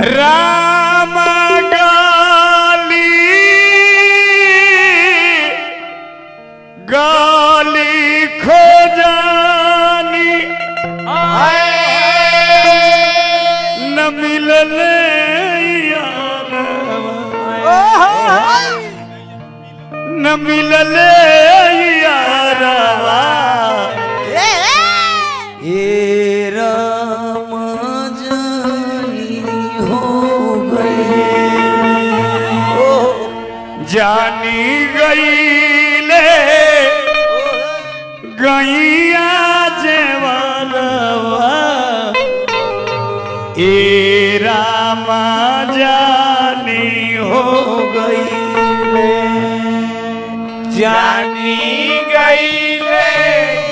राम गाली गाली खोजानी न मिलल न मिलल यारा जानी गई ले गैया जवानवा ए रामा जानी हो गई ले जानी गई ले